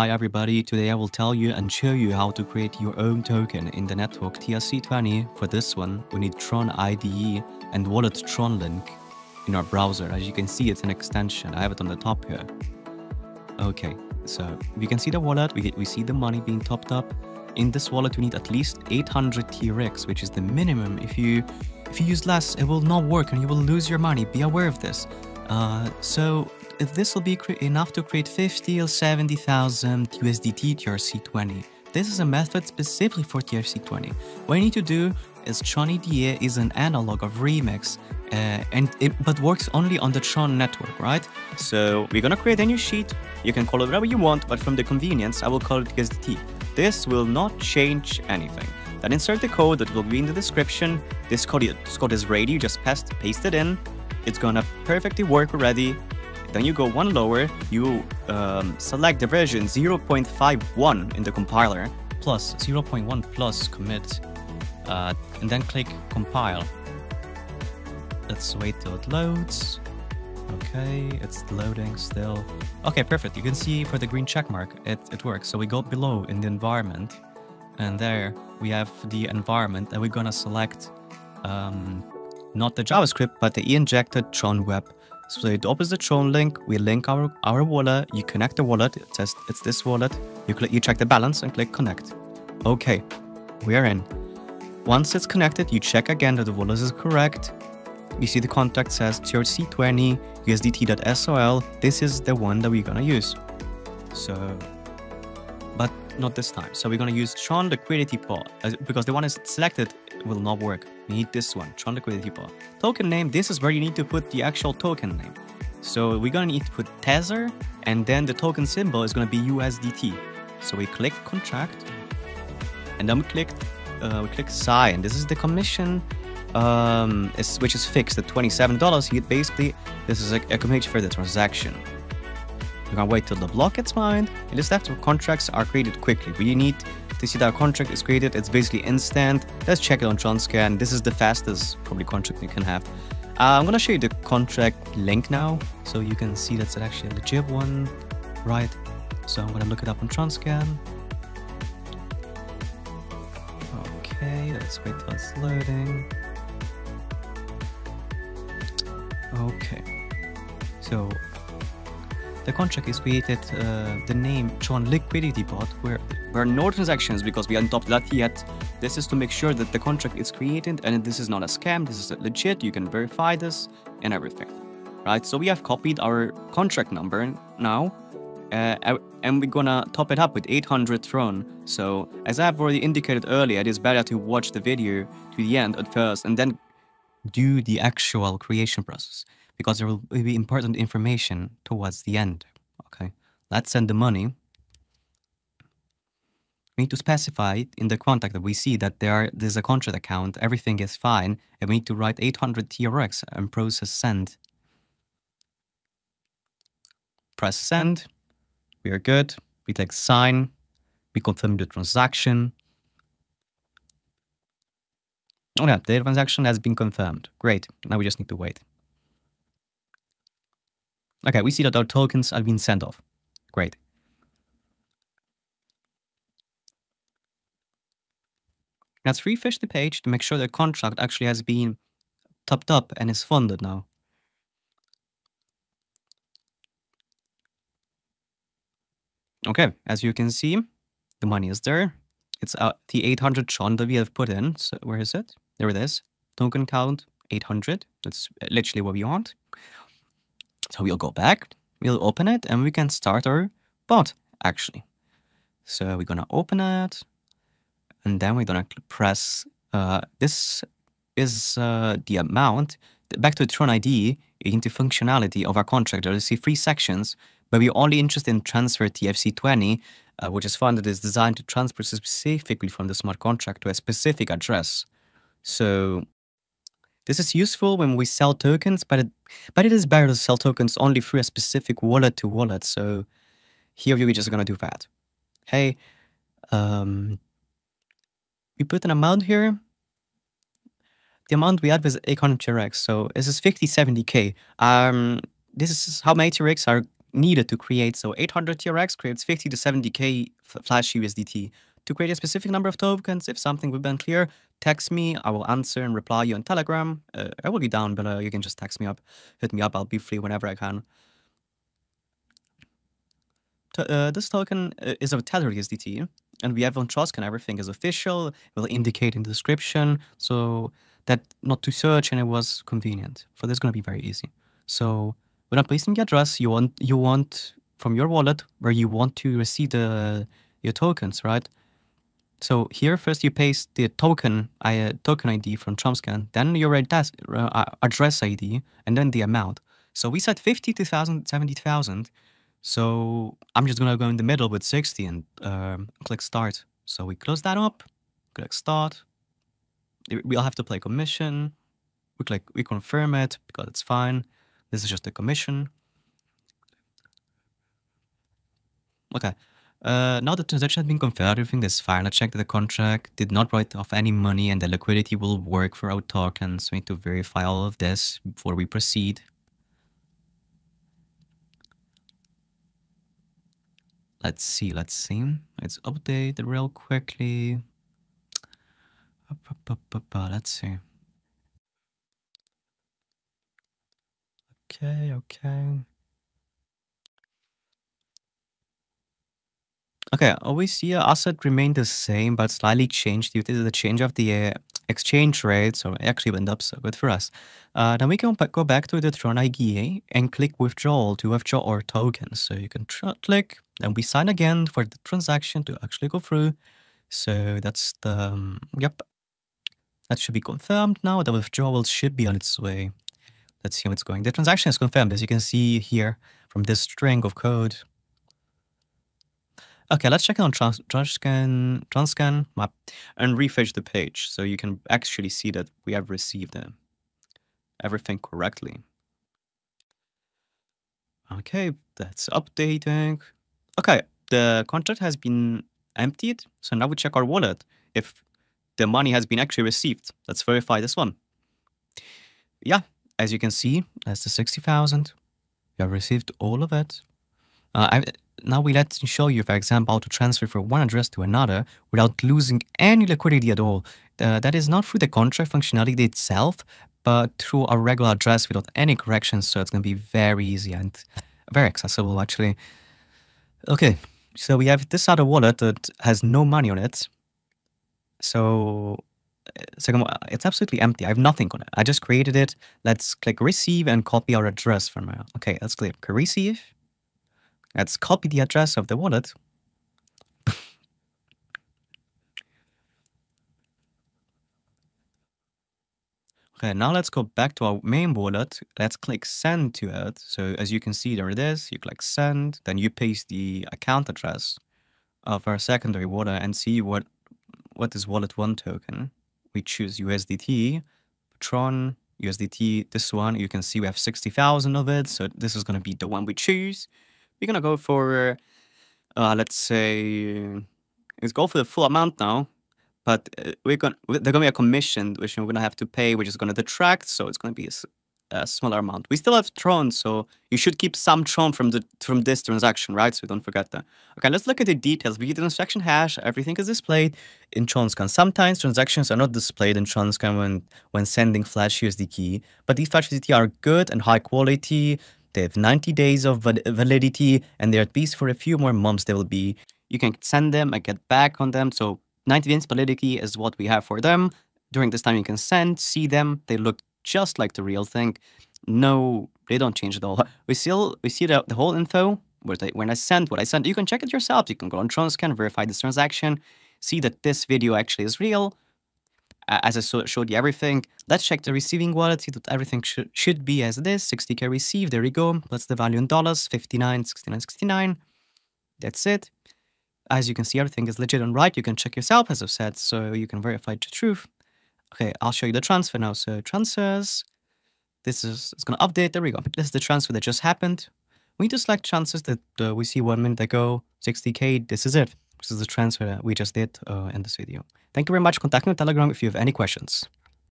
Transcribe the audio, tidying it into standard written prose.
Hi everybody, today I will tell you and show you how to create your own token in the network TRC20. For this one, we need Tron IDE and wallet TronLink in our browser. As you can see, it's an extension. I have it on the top here. Okay, so we can see the wallet, we see the money being topped up. In this wallet, we need at least 800 TRX, which is the minimum. If you use less, it will not work and you will lose your money. Be aware of this. So this will be enough to create 50 or 70,000 USDT TRC20. This is a method specifically for TRC20. What you need to do is Tron IDE is an analog of Remix, but works only on the Tron network, right? So we're gonna create a new sheet. You can call it whatever you want, but from the convenience, I will call it USDT. This will not change anything. Then insert the code that will be in the description. This code is ready. You just paste it in. It's gonna perfectly work already. Then you go one lower, you select the version 0.51 in the compiler, plus 0.1 plus commit, and then click compile. Let's wait till it loads. Okay, it's loading still. Okay, perfect. You can see for the green check mark, it works. So we go below in the environment, and there we have the environment, and we're gonna select not the JavaScript, but the injected TronWeb. So it opens the Tron link, we link our wallet, you connect the wallet, it says it's this wallet, you check the balance and click connect. Okay, we are in. Once it's connected, you check again that the wallet is correct. You see the contact says TRC20 USDT.SOL, this is the one that we're gonna use. So, but not this time. So we're gonna use Tron liquidity pool, because the one is selected will not work. You need this one, Tron liquidity pool. Token name, this is where you need to put the actual token name. So we're gonna need to put Tether, and then the token symbol is gonna be USDT. So we click contract, and then we click sign. This is the commission, which is fixed at $27. You basically, this is a commission for the transaction. We're gonna wait till the block gets mined, and this after contracts are created quickly. We need to see that our contract is created, it's basically instant. Let's check it on Tronscan. This is the fastest probably contract you can have. I'm gonna show you the contract link now, so you can see that's actually a legit one, right? So I'm gonna look it up on Tronscan. Okay, let's wait till it's loading. Okay, so the contract is created, the name Tron Liquidity Bot, where no transactions because we haven't topped that yet. This is to make sure that the contract is created and this is not a scam, this is legit, you can verify this and everything. Right, so we have copied our contract number now, and we're gonna top it up with 800 Tron. So as I've already indicated earlier, it is better to watch the video to the end at first and then do the actual creation process, because there will be important information towards the end. Okay, let's send the money. We need to specify in the contact that we see that there's a contract account, everything is fine, and we need to write 800 TRX and process send. Press send, we are good, we click sign, we confirm the transaction. Oh yeah, the transaction has been confirmed, great, now we just need to wait. Okay, we see that our tokens have been sent off. Great. Let's refresh the page to make sure the contract actually has been topped up and is funded now. Okay, as you can see, the money is there. It's the 800 Tron that we have put in. So where is it? There it is. Token count 800. That's literally what we want. So we'll go back, we'll open it, and we can start our bot, actually. So we're gonna open it, and then we're gonna press, this is the amount. Back to Tron IDE, into functionality of our contract. You'll see three sections, but we're only interested in transfer TRC20, which is funded, is designed to transfer specifically from the smart contract to a specific address. So this is useful when we sell tokens, but it is better to sell tokens only through a specific wallet to wallet. So here we're just gonna do that. Hey, we put an amount here. The amount we had was 800 TRX, so this is 50, 70K. This is how many TRX are needed to create. So 800 TRX creates 50 to 70K Flash USDT. To create a specific number of tokens, if something would be unclear, text me. I will answer and reply you on Telegram. I will be down below. You can just text me up, hit me up. I'll be free whenever I can. This token is of Tether USDT, and we have on Tronscan everything is official. It will indicate in the description, so that not to search, and it was convenient. For this, is going to be very easy. So we're not placing the address you want from your wallet where you want to receive your tokens, right? So here first you paste the token ID from Tronscan, then your address ID, and then the amount. So we set 50 to 70,000. So I'm just going to go in the middle with 60 and click start. So we close that up, click start. We'll have to play commission. We confirm it because it's fine. This is just a commission. Okay. Now the transaction has been confirmed, everything is fine. I checked that the contract did not write off any money and the liquidity will work for our tokens. We need to verify all of this before we proceed. Let's see. Let's update it real quickly. Let's see. Okay, we see asset remained the same, but slightly changed due to the change of the exchange rate, so it actually went up, so good for us. Then we can go back to the Tron IDE and click withdrawal to withdraw our tokens. So you can click, and we sign again for the transaction to actually go through. So that's the, yep, that should be confirmed now. The withdrawal should be on its way. Let's see how it's going. The transaction is confirmed, as you can see here from this string of code. Okay, let's check it on Tronscan map and refresh the page so you can actually see that we have received everything correctly. Okay, that's updating. Okay, the contract has been emptied, so now we check our wallet if the money has been actually received. Let's verify this one. Yeah, as you can see, that's the 60,000. We have received all of it. Now we let's show you, for example, how to transfer from one address to another without losing any liquidity at all. That is not through the contract functionality itself, but through a regular address without any corrections. So it's going to be very easy and very accessible, actually. Okay, so we have this other wallet that has no money on it. So it's absolutely empty. I have nothing on it. I just created it. Let's click receive and copy our address from here. Okay, let's click receive. Let's copy the address of the wallet. Okay, now let's go back to our main wallet. Let's click send to it. So as you can see, there it is. You click send, then you paste the account address of our secondary wallet and see what is wallet one token. We choose USDT, Tron, USDT, this one. You can see we have 60,000 of it. So this is going to be the one we choose. We're going to go for, let's say, let's go for the full amount now, but there's going to be a commission, which we're going to have to pay, which is going to detract, so it's going to be a smaller amount. We still have Tron, so you should keep some Tron from this transaction, right? So don't forget that. Okay, let's look at the details. We get the transaction hash. Everything is displayed in Tronscan. Sometimes transactions are not displayed in Tronscan when sending Flash USDT, but these Flash USDT are good and high quality. They have 90 days of validity, and they're at least for a few more months they will be. You can send them and get back on them. So 90 days validity is what we have for them. During this time you can see them. They look just like the real thing. No, they don't change at all. We see the whole info. When I send what I send, you can check it yourself. You can go on Tronscan, verify this transaction, see that this video actually is real. As I showed you everything, let's check the receiving wallet, see that everything should be as it is. 60K received, there we go. That's the value in dollars, 59, 69, 69. That's it. As you can see, everything is legit and right. You can check yourself, as I've said, so you can verify the truth. Okay, I'll show you the transfer now. So transfers, it's going to update. There we go. This is the transfer that just happened. We need to select transfers that we see 1 minute ago, 60K, this is it. This is the transfer we just did in this video. Thank you very much. Contact me on Telegram if you have any questions.